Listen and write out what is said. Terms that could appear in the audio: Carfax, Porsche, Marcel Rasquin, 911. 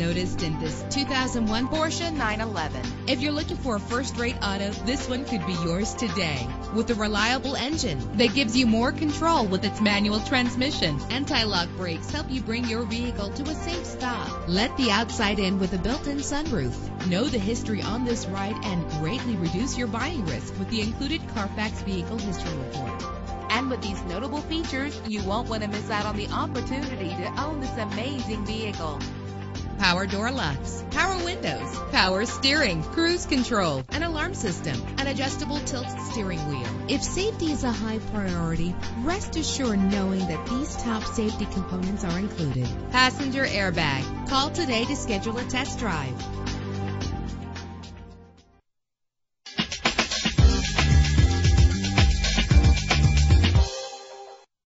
noticed in this 2001 Porsche 911. If you're looking for a first-rate auto, this one could be yours today. With a reliable engine that gives you more control with its manual transmission, anti-lock brakes help you bring your vehicle to a safe stop. Let the outside in with a built-in sunroof. Know the history on this ride and greatly reduce your buying risk with the included Carfax Vehicle History Report. And with these notable features, you won't want to miss out on the opportunity to own this amazing vehicle. Power door locks, power windows, power steering, cruise control, an alarm system, an adjustable tilt steering wheel. If safety is a high priority, rest assured knowing that these top safety components are included. Passenger airbag. Call today to schedule a test drive.